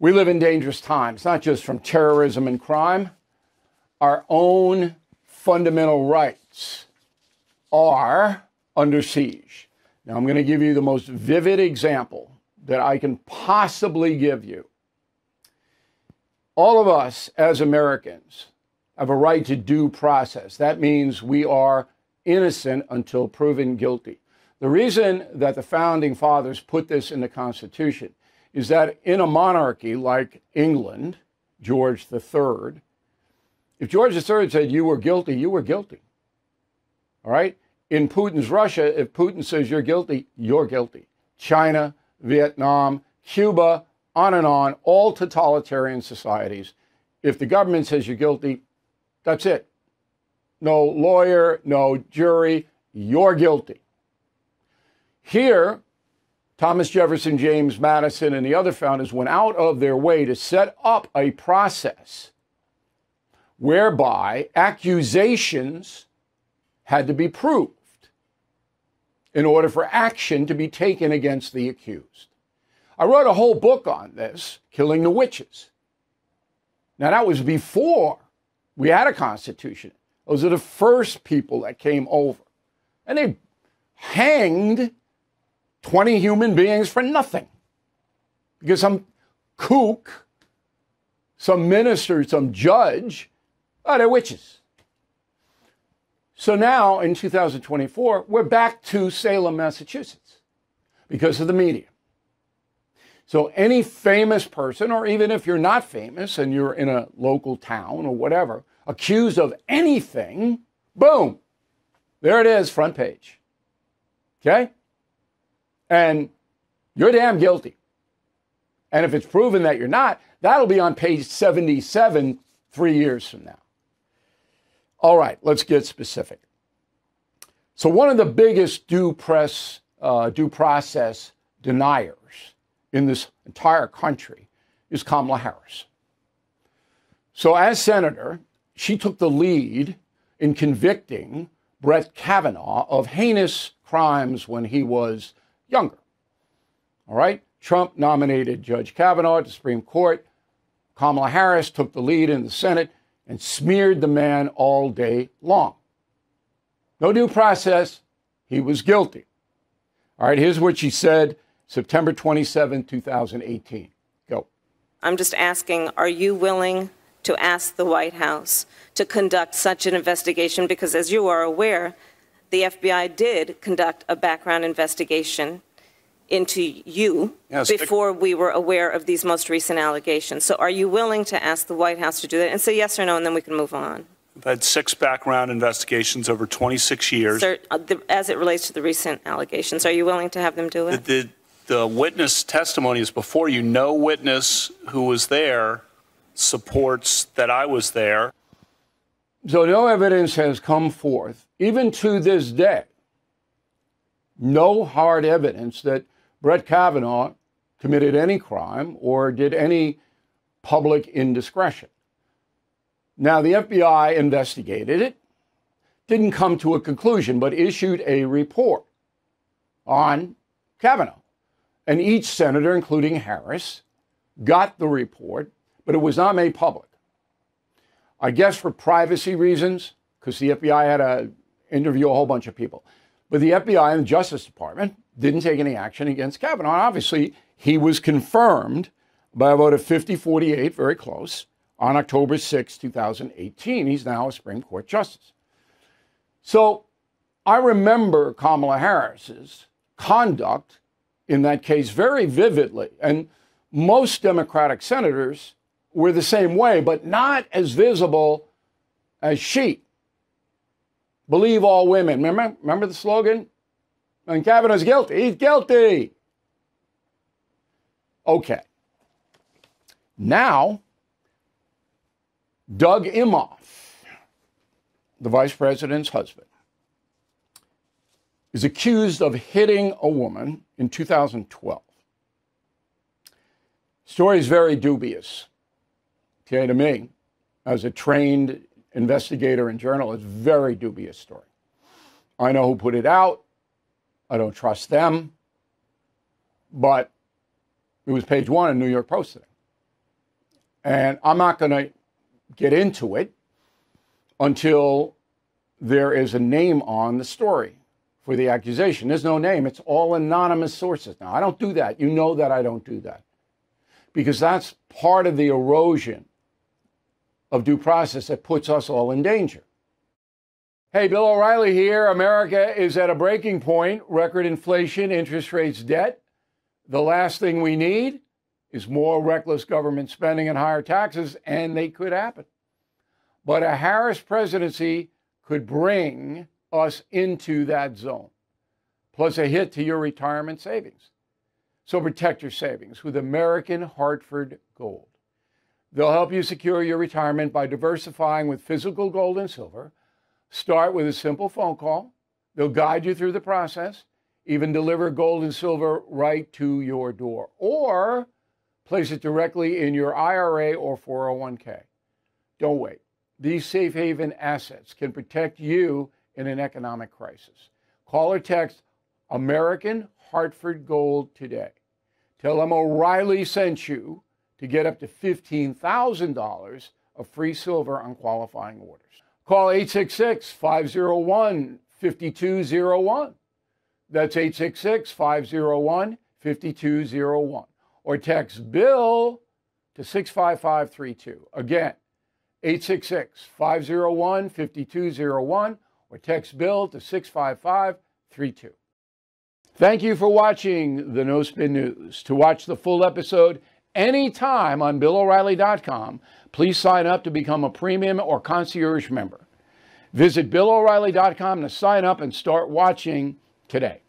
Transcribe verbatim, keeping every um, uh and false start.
We live in dangerous times, not just from terrorism and crime. Our own fundamental rights are under siege. Now, I'm going to give you the most vivid example that I can possibly give you. All of us as Americans have a right to due process. That means we are innocent until proven guilty. The reason that the Founding Fathers put this in the Constitution is that in a monarchy like England, George the Third, if George the Third said you were guilty, you were guilty. All right? In Putin's Russia, if Putin says you're guilty, you're guilty. China, Vietnam, Cuba, on and on, all totalitarian societies. If the government says you're guilty, that's it. No lawyer, no jury, you're guilty. Here, Thomas Jefferson, James Madison, and the other founders went out of their way to set up a process whereby accusations had to be proved in order for action to be taken against the accused. I wrote a whole book on this, Killing the Witches. Now, that was before we had a constitution. Those are the first people that came over. And they hanged twenty human beings for nothing. Because some kook, some minister, some judge, oh, they're witches. So now, in two thousand twenty-four, we're back to Salem, Massachusetts, because of the media. So any famous person, or even if you're not famous and you're in a local town or whatever, accused of anything, boom, there it is, front page. Okay? And you're damn guilty. And if it's proven that you're not, that'll be on page seventy-seven three years from now. All right, let's get specific. So one of the biggest due, press, uh, due process deniers in this entire country is Kamala Harris. So as senator, she took the lead in convicting Brett Kavanaugh of heinous crimes when he was younger. All right? Trump nominated Judge Kavanaugh to Supreme Court. Kamala Harris took the lead in the Senate and smeared the man all day long. No due process. He was guilty. All right, here's what she said, September twenty-seventh, two thousand eighteen. Go. I'm just asking, are you willing to ask the White House to conduct such an investigation? Because as you are aware, the F B I did conduct a background investigation into you yes, before we were aware of these most recent allegations. So are you willing to ask the White House to do that? And say yes or no, and then we can move on. I've had six background investigations over twenty-six years. Sir, as it relates to the recent allegations, are you willing to have them do it? The, the, the witness testimony is before you. No witness who was there supports that I was there. So no evidence has come forth, even to this day, no hard evidence that Brett Kavanaugh committed any crime or did any public indiscretion. Now, the F B I investigated it, didn't come to a conclusion, but issued a report on Kavanaugh. And each senator, including Harris, got the report, but it was not made public. I guess for privacy reasons, because the F B I had to interview a whole bunch of people. But the F B I and the Justice Department didn't take any action against Kavanaugh. Obviously, he was confirmed by a vote of fifty forty-eight, very close, on October sixth, two thousand eighteen. He's now a Supreme Court justice. So I remember Kamala Harris's conduct in that case very vividly. And most Democratic senators were the same way, but not as visible as she. Believe all women. Remember, remember the slogan? And Kavanaugh's guilty. He's guilty. Okay. Now, Doug Imhoff, the vice president's husband, is accused of hitting a woman in two thousand twelve. Story's very dubious. Okay, to me, as a trained investigator and journalist, very dubious story. I know who put it out. I don't trust them. But it was page one in New York Post today. And I'm not going to get into it until there is a name on the story for the accusation. There's no name. It's all anonymous sources. Now, I don't do that. You know that I don't do that, because that's part of the erosion of due process that puts us all in danger. Hey, Bill O'Reilly here. America is at a breaking point. Record inflation, interest rates, debt. The last thing we need is more reckless government spending and higher taxes, and they could happen. But a Harris presidency could bring us into that zone, plus a hit to your retirement savings. So protect your savings with American Hartford Gold. They'll help you secure your retirement by diversifying with physical gold and silver. Start with a simple phone call. They'll guide you through the process, even deliver gold and silver right to your door, or place it directly in your I R A or four oh one K. Don't wait. These safe haven assets can protect you in an economic crisis. Call or text American Hartford Gold today. Tell them O'Reilly sent you to get up to fifteen thousand dollars of free silver on qualifying orders. Call eight six six, five oh one, five two oh one. That's eight six six, five oh one, five two oh one. Or text BILL to six five five three two. Again, eight six six, five oh one, five two oh one. Or text BILL to six five five three two. Thank you for watching the No Spin News. To watch the full episode anytime on Bill O'Reilly dot com, please sign up to become a premium or concierge member. Visit Bill O'Reilly dot com to sign up and start watching today.